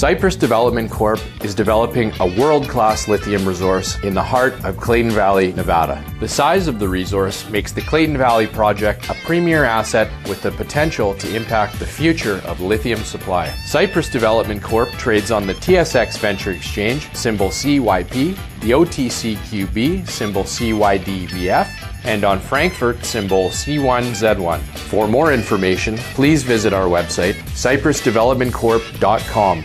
Cypress Development Corp. is developing a world-class lithium resource in the heart of Clayton Valley, Nevada. The size of the resource makes the Clayton Valley project a premier asset with the potential to impact the future of lithium supply. Cypress Development Corp. trades on the TSX Venture Exchange, symbol CYP, the OTCQB, symbol CYDVF, and on Frankfurt, symbol C1Z1. For more information, please visit our website, cypressdevelopmentcorp.com.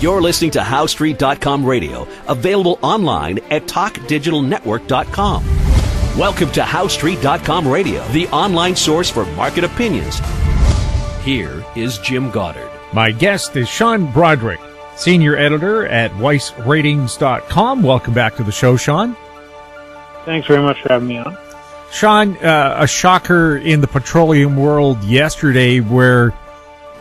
You're listening to Howestreet.com Radio, available online at TalkDigitalNetwork.com. Welcome to Howestreet.com Radio, the online source for market opinions. Here is Jim Goddard. My guest is Sean Brodrick, senior editor at WeissRatings.com. Welcome back to the show, Sean. Thanks very much for having me on. Sean, a shocker in the petroleum world yesterday where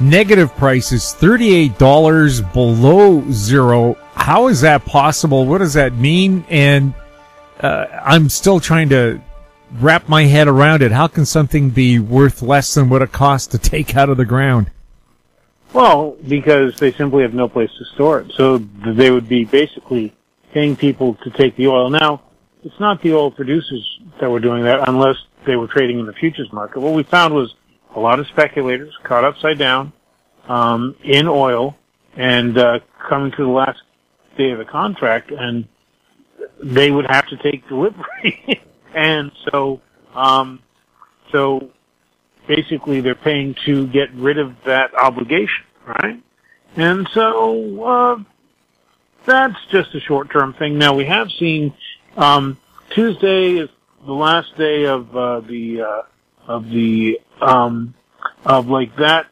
negative prices, $38 below zero. How is that possible? What does that mean? And I'm still trying to wrap my head around it. How can something be worth less than what it costs to take out of the ground? Well, because they simply have no place to store it. So they would be basically paying people to take the oil. Now, it's not the oil producers that were doing that unless they were trading in the futures market. What we found was a lot of speculators caught upside down in oil and coming to the last day of the contract, and they would have to take delivery. And so basically they're paying to get rid of that obligation, right? And so that's just a short-term thing. Now, we have seen Tuesday is the last day of that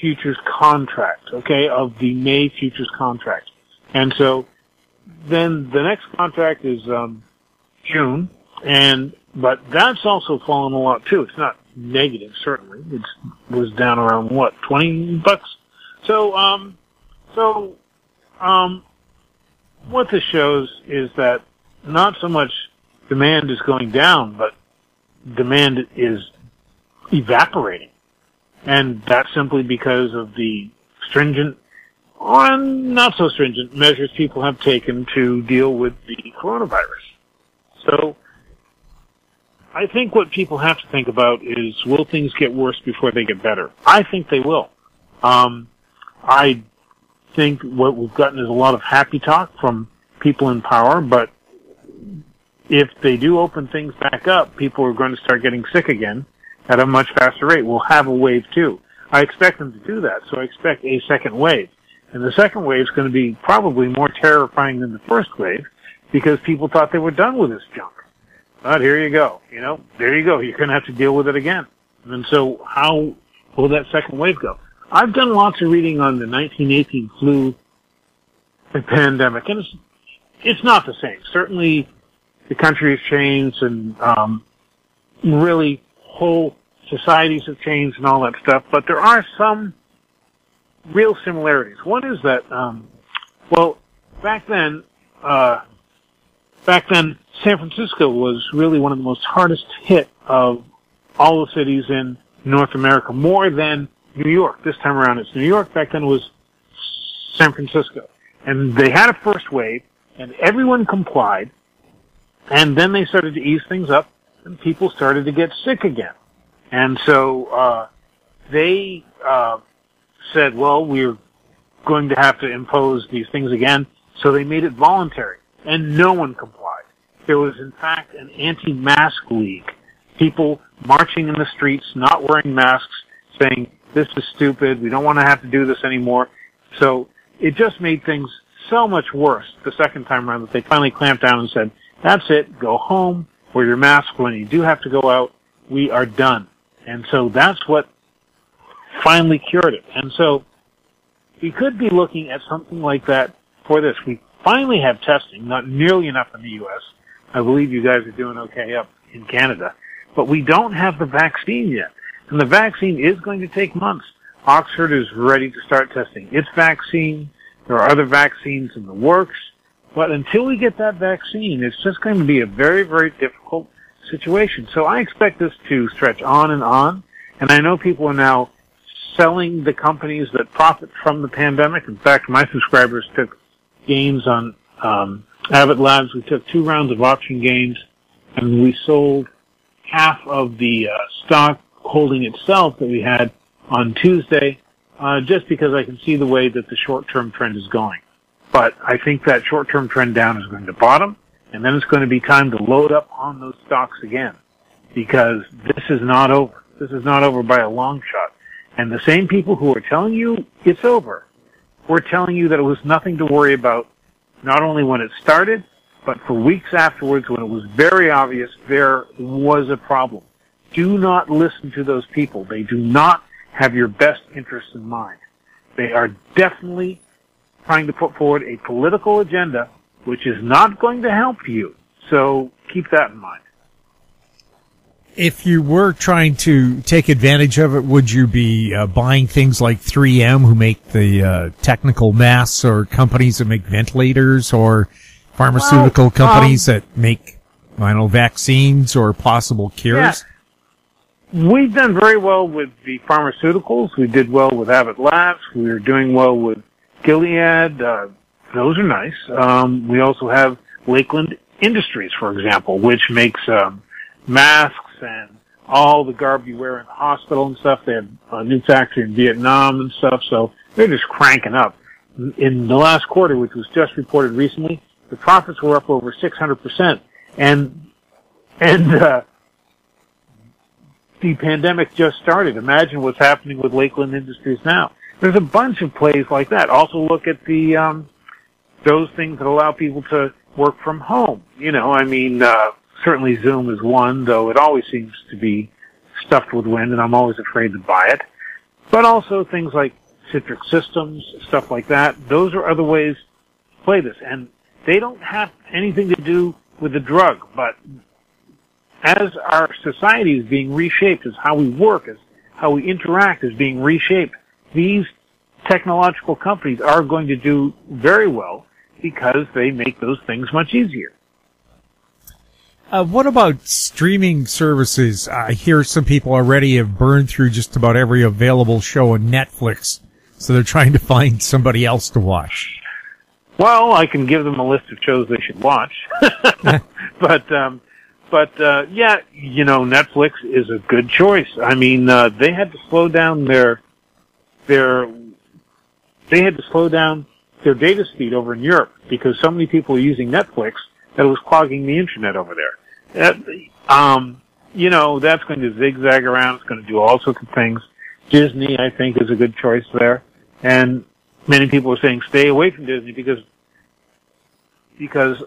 futures contract, okay, of the May futures contract. And so then the next contract is, June, but that's also fallen a lot too. It's not negative, certainly. It was down around what, $20? So what this shows is that not so much demand is going down, but demand is evaporating. And that's simply because of the stringent or not so stringent measures people have taken to deal with the coronavirus. So I think what people have to think about is, will things get worse before they get better? I think they will. I think what we've gotten is a lot of happy talk from people in power, but if they do open things back up, people are going to start getting sick again at a much faster rate. We'll have a wave two. I expect them to do that, so I expect a second wave. And the second wave is going to be probably more terrifying than the first wave because people thought they were done with this junk. But here you go. You know, there you go. You're going to have to deal with it again. And so how will that second wave go? I've done lots of reading on the 1918 flu pandemic, and it's not the same. Certainly, the country has changed, and really whole societies have changed and all that stuff. But there are some real similarities. One is that, back then San Francisco was really one of the most hardest hit of all the cities in North America, more than New York. This time around it's New York. Back then it was San Francisco. And they had a first wave, and everyone complied. And then they started to ease things up, and people started to get sick again. And so they said, well, we're going to have to impose these things again. So they made it voluntary, and no one complied. There was, in fact, an anti-mask league. People marching in the streets, not wearing masks, saying, this is stupid. We don't want to have to do this anymore. So it just made things so much worse the second time around that they finally clamped down and said, that's it. Go home. Wear your mask when you do have to go out. We are done. And so that's what finally cured it. And so we could be looking at something like that for this. We finally have testing, not nearly enough in the U.S. I believe you guys are doing okay up in Canada. But we don't have the vaccine yet. And the vaccine is going to take months. Oxford is ready to start testing its vaccine. There are other vaccines in the works. But until we get that vaccine, it's just going to be a very, very difficult situation. So I expect this to stretch on and on. And I know people are now selling the companies that profit from the pandemic. In fact, my subscribers took gains on Abbott Labs. We took 2 rounds of option gains, and we sold half of the stock holding itself that we had on Tuesday, just because I can see the way that the short-term trend is going. But I think that short-term trend down is going to bottom, and then it's going to be time to load up on those stocks again, because this is not over. This is not over by a long shot. And the same people who are telling you it's over were telling you that it was nothing to worry about, not only when it started, but for weeks afterwards when it was very obvious there was a problem. Do not listen to those people. They do not have your best interests in mind. They are definitely trying to put forward a political agenda which is not going to help you. So keep that in mind. If you were trying to take advantage of it, would you be buying things like 3M, who make the technical masks, or companies that make ventilators, or pharmaceutical companies that make, I don't know, vaccines or possible cures? Yeah. We've done very well with the pharmaceuticals. We did well with Abbott Labs. We're doing well with Gilead. Those are nice. We also have Lakeland Industries, for example, which makes masks and all the garb you wear in the hospital and stuff. They have a new factory in Vietnam and stuff, so they're just cranking up. In the last quarter, which was just reported recently, the profits were up over 600%, and the pandemic just started. Imagine what's happening with Lakeland Industries now. There's a bunch of plays like that. Also look at the those things that allow people to work from home. You know, I mean, certainly Zoom is one, though it always seems to be stuffed with wind, and I'm always afraid to buy it. But also things like Citrix Systems, stuff like that. Those are other ways to play this. And they don't have anything to do with the drug, but as our society is being reshaped, as how we work, as how we interact is being reshaped, these technological companies are going to do very well because they make those things much easier. What about streaming services? I hear some people already have burned through just about every available show on Netflix, so they're trying to find somebody else to watch. Well, I can give them a list of shows they should watch. But yeah, you know, Netflix is a good choice. I mean, they had to slow down their data speed over in Europe because so many people are using Netflix that it was clogging the internet over there. You know, that's going to zigzag around. It's going to do all sorts of things. Disney, I think, is a good choice there. And many people are saying stay away from Disney because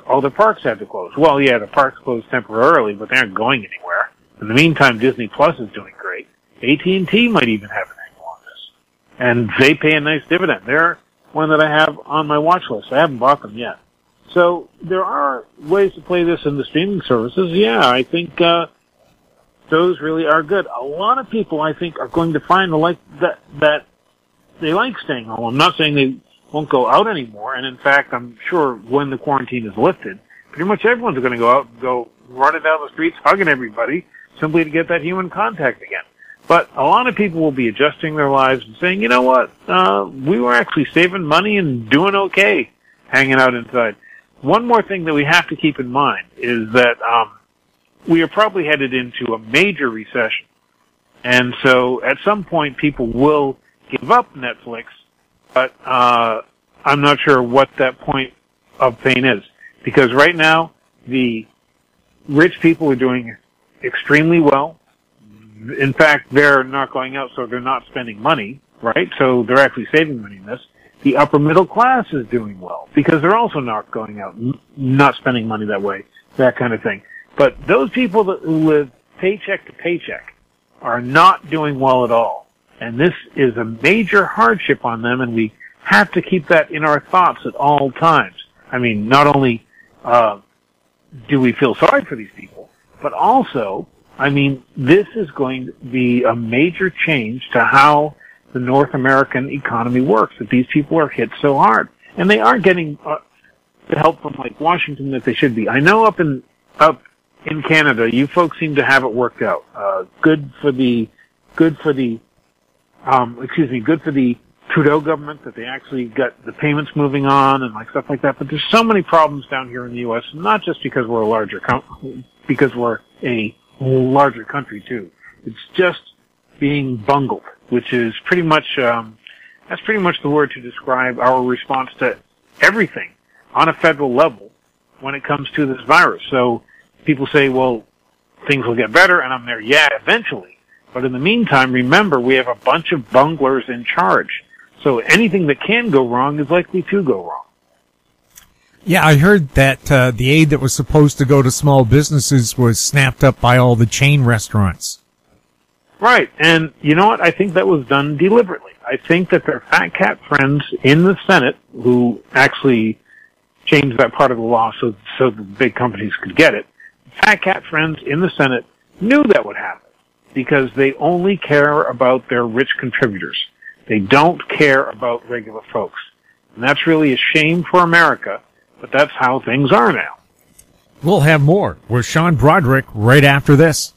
all the parks have to close. Well, yeah, the parks closed temporarily, but they aren't going anywhere. In the meantime, Disney Plus is doing great. AT&T might even have an angle on this. And they pay a nice dividend. They're one that I have on my watch list. I haven't bought them yet. So there are ways to play this in the streaming services. Yeah, I think those really are good. A lot of people, I think, are going to find that they like staying home. I'm not saying they won't go out anymore. And, in fact, I'm sure when the quarantine is lifted, pretty much everyone's going to go out and go running down the streets, hugging everybody, simply to get that human contact again. But a lot of people will be adjusting their lives and saying, you know what, we were actually saving money and doing okay hanging out inside. One more thing that we have to keep in mind is that we are probably headed into a major recession. And so at some point people will give up Netflix, but I'm not sure what that point of pain is. Because right now the rich people are doing extremely well. In fact, they're not going out, so they're not spending money, right? So they're actually saving money in this. The upper middle class is doing well because they're also not going out, not spending money that way, that kind of thing. But those people that live paycheck to paycheck are not doing well at all. And this is a major hardship on them, and we have to keep that in our thoughts at all times. I mean, not only do we feel sorry for these people, but also, I mean, this is going to be a major change to how the North American economy works, that these people are hit so hard. And they aren't getting the help from, like, Washington that they should be. I know up in Canada, you folks seem to have it worked out. Good for the good for the Trudeau government that they actually got the payments moving on and like stuff like that. But there's so many problems down here in the U.S., not just because we're a larger country too. It's just being bungled, which is pretty much that's pretty much the word to describe our response to everything on a federal level when it comes to this virus. So people say, well, things will get better, and I'm there, yeah, eventually. But in the meantime, remember, we have a bunch of bunglers in charge. So anything that can go wrong is likely to go wrong. Yeah, I heard that the aid that was supposed to go to small businesses was snapped up by all the chain restaurants. Right, and you know what? I think that was done deliberately. I think that their fat cat friends in the Senate, who actually changed that part of the law so the big companies could get it, fat cat friends in the Senate knew that would happen because they only care about their rich contributors. They don't care about regular folks. And that's really a shame for America, but that's how things are now. We'll have more with Sean Brodrick right after this.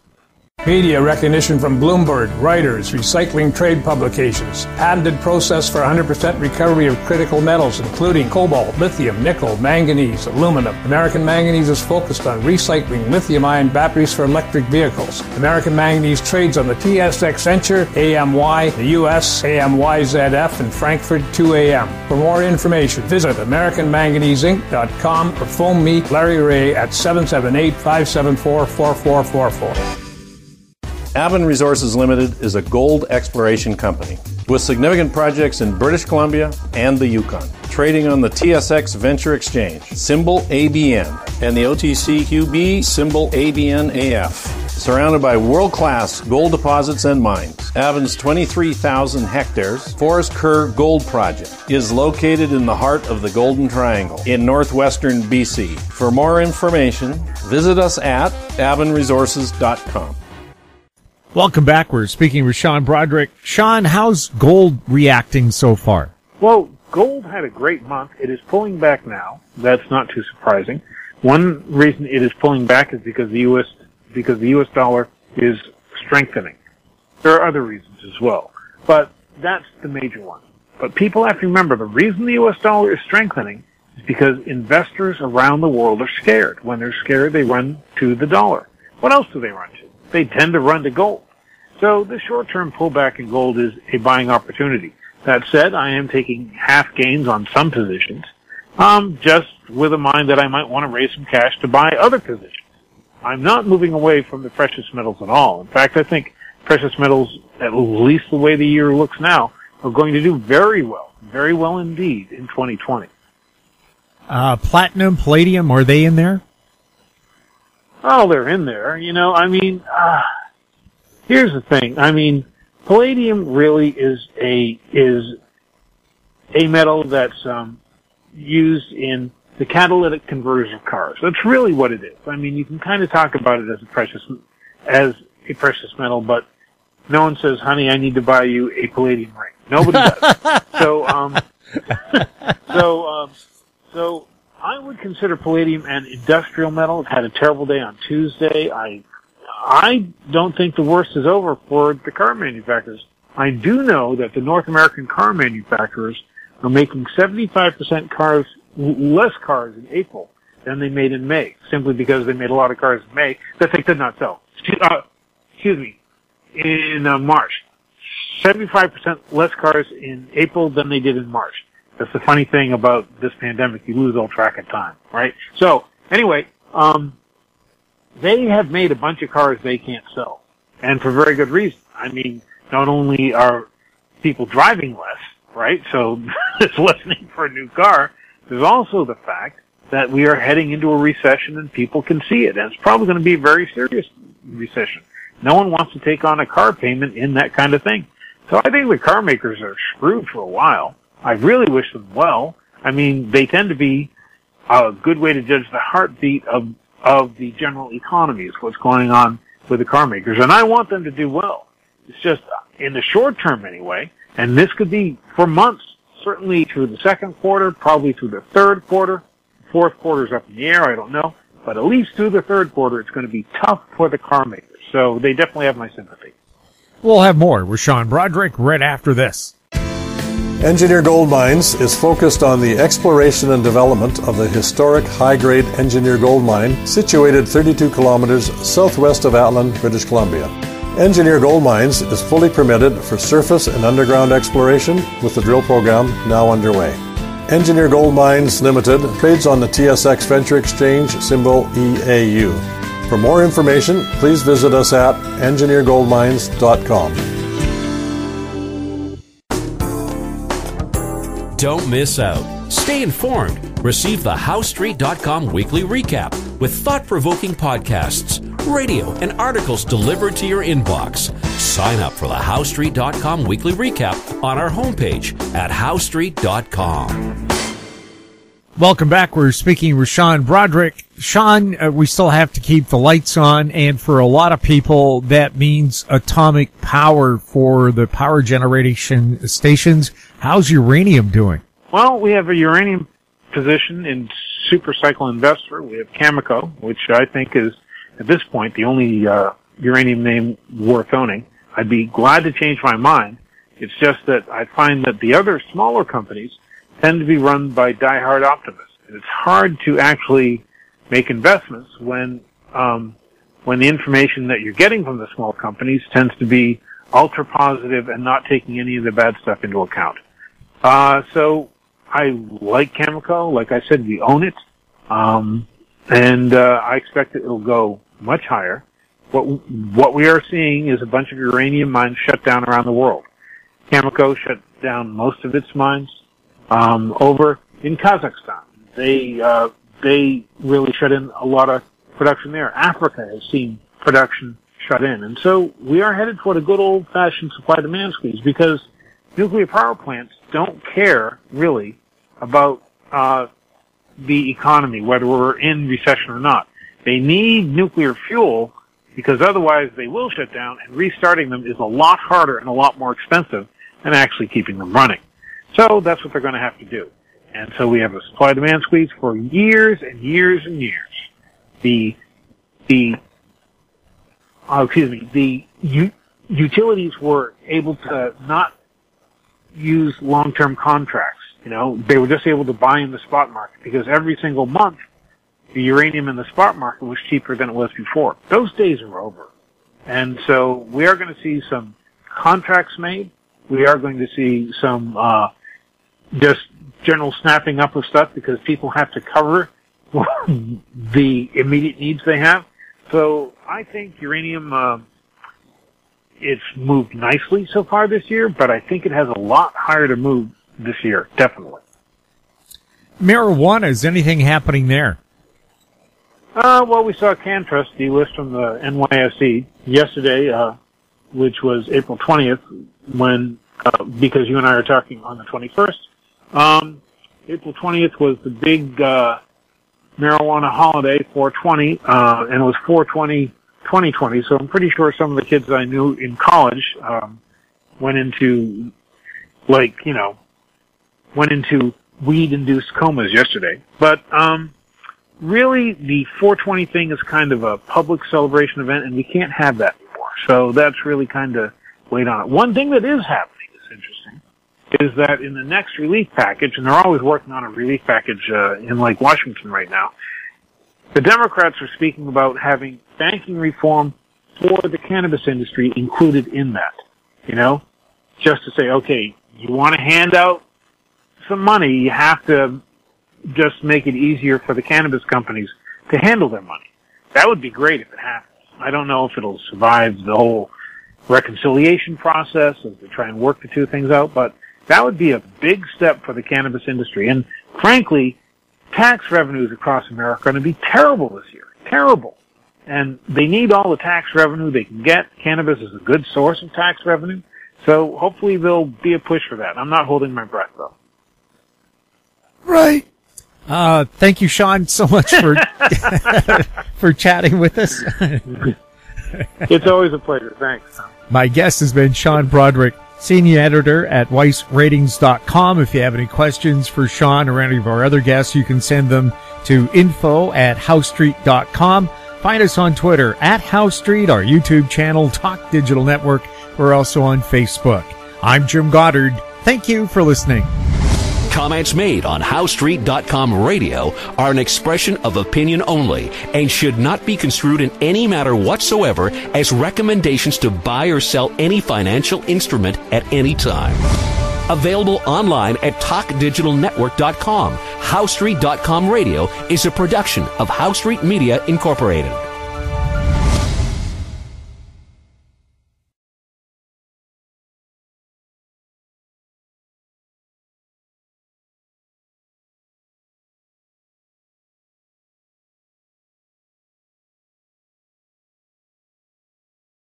Media recognition from Bloomberg, Reuters, recycling trade publications, patented process for 100% recovery of critical metals, including cobalt, lithium, nickel, manganese, aluminum. American Manganese is focused on recycling lithium-ion batteries for electric vehicles. American Manganese trades on the TSX Venture, AMY, the U.S., AMYZF, and Frankfurt 2AM. For more information, visit AmericanManganeseInc.com or phone me, Larry Ray, at 778-574-4444. Avon Resources Limited is a gold exploration company with significant projects in British Columbia and the Yukon, trading on the TSX Venture Exchange, symbol ABN, and the OTCQB, symbol ABNAF. Surrounded by world-class gold deposits and mines, Avon's 23,000 hectares Forrest Kerr Gold Project is located in the heart of the Golden Triangle in northwestern BC. For more information, visit us at avonresources.com. Welcome back. We're speaking with Sean Brodrick. Sean, how's gold reacting so far? Well, gold had a great month. It is pulling back now. That's not too surprising. One reason it is pulling back is because the U.S. dollar is strengthening. There are other reasons as well, but that's the major one. But people have to remember the reason the U.S. dollar is strengthening is because investors around the world are scared. When they're scared, they run to the dollar. What else do they run to? They tend to run to gold. So the short-term pullback in gold is a buying opportunity. That said, I am taking half gains on some positions, just with a mind that I might want to raise some cash to buy other positions. I'm not moving away from the precious metals at all. In fact, I think precious metals, at least the way the year looks now, are going to do very well indeed in 2020. Platinum, palladium, are they in there? Oh, they're in there. You know, I mean, here's the thing. I mean, palladium really is a metal that's used in the catalytic converters of cars. That's really what it is. I mean, you can kind of talk about it as a precious metal, but no one says, "Honey, I need to buy you a palladium ring." Nobody does. So I would consider palladium an industrial metal. It had a terrible day on Tuesday. I don't think the worst is over for the car manufacturers. I do know that the North American car manufacturers are making 75% less cars in April than they made in May, simply because they made a lot of cars in May that they could not sell. In March. 75% less cars in April than they did in March. That's the funny thing about this pandemic. You lose all track of time, right? So, anyway, they have made a bunch of cars they can't sell. And for very good reason. I mean, not only are people driving less, right? So, there's less need for a new car. There's also the fact that we are heading into a recession and people can see it. And it's probably going to be a very serious recession. No one wants to take on a car payment in that kind of thing. So, I think the car makers are screwed for a while. I really wish them well. I mean, they tend to be a good way to judge the heartbeat of the general economy is what's going on with the car makers. And I want them to do well. It's just, in the short term anyway, and this could be for months, certainly through the second quarter, probably through the third quarter. Fourth quarter's up in the air, I don't know. But at least through the third quarter, it's going to be tough for the car makers. So they definitely have my sympathy. We'll have more with Sean Brodrick right after this. Engineer Gold Mines is focused on the exploration and development of the historic high-grade Engineer Gold Mine situated 32 kilometers southwest of Atlin, British Columbia. Engineer Gold Mines is fully permitted for surface and underground exploration with the drill program now underway. Engineer Gold Mines Limited trades on the TSX Venture Exchange, symbol EAU. For more information, please visit us at engineergoldmines.com. Don't miss out. Stay informed. Receive the Howestreet.com weekly recap with thought-provoking podcasts, radio, and articles delivered to your inbox. Sign up for the Howestreet.com weekly recap on our homepage at Howestreet.com. Welcome back. We're speaking with Sean Brodrick. Sean, we still have to keep the lights on, and for a lot of people, that means atomic power for the power generation stations. How's uranium doing? Well, we have a uranium position in SuperCycle Investor. We have Cameco, which I think is, at this point, the only uranium name worth owning. I'd be glad to change my mind. It's just that I find that the other smaller companies tend to be run by diehard optimists. And it's hard to actually make investments when the information that you're getting from the small companies tends to be ultra positive and not taking any of the bad stuff into account. So I like Cameco. Like I said, we own it. And I expect that it'll go much higher. What we are seeing is a bunch of uranium mines shut down around the world. Cameco shut down most of its mines, over in Kazakhstan. They really shut in a lot of production there. Africa has seen production shut in. And so we are headed toward a good old-fashioned supply-demand squeeze because nuclear power plants don't care, really, about the economy, whether we're in recession or not. They need nuclear fuel because otherwise they will shut down, and restarting them is a lot harder and a lot more expensive than actually keeping them running. So that's what they're going to have to do. And so we have a supply-demand squeeze for years and years and years. The utilities were able to not use long-term contracts. You know, they were just able to buy in the spot market because every single month the uranium in the spot market was cheaper than it was before. Those days are over. And so we are going to see some contracts made. We are going to see some, just general snapping up of stuff because people have to cover the immediate needs they have. So I think uranium, it's moved nicely so far this year, but I think it has a lot higher to move this year, definitely. Marijuana, is anything happening there? Well, we saw CanTrust delist from the NYSE yesterday, which was April 20th, when because you and I are talking on the 21st. April 20th was the big marijuana holiday, 420, and it was 4/20/2020, so I'm pretty sure some of the kids I knew in college went into, weed-induced comas yesterday. But really, the 420 thing is kind of a public celebration event, and we can't have that anymore. So that's really kind of weighed on it. One thing that is happening is interesting is that in the next relief package, and they're always working on a relief package in like Washington right now, the Democrats are speaking about having banking reform for the cannabis industry included in that, you know, just to say, okay, you want to hand out some money, you have to just make it easier for the cannabis companies to handle their money. That would be great if it happens. I don't know if it'll survive the whole reconciliation process as they try and work the two things out, but that would be a big step for the cannabis industry. And frankly, tax revenues across America are going to be terrible this year. Terrible. And they need all the tax revenue they can get. Cannabis is a good source of tax revenue. So hopefully there'll be a push for that. I'm not holding my breath, though. Right. Thank you, Sean, so much for for chatting with us. It's always a pleasure. Thanks. My guest has been Sean Brodrick, Senior Editor at WeissRatings.com. If you have any questions for Sean or any of our other guests, you can send them to info@howestreet.com. Find us on Twitter at Howestreet, our YouTube channel, Talk Digital Network. We're also on Facebook. I'm Jim Goddard. Thank you for listening. Comments made on HowStreet.com radio are an expression of opinion only and should not be construed in any matter whatsoever as recommendations to buy or sell any financial instrument at any time. Available online at TalkDigitalNetwork.com. HowStreet.com radio is a production of HowStreet Media Incorporated.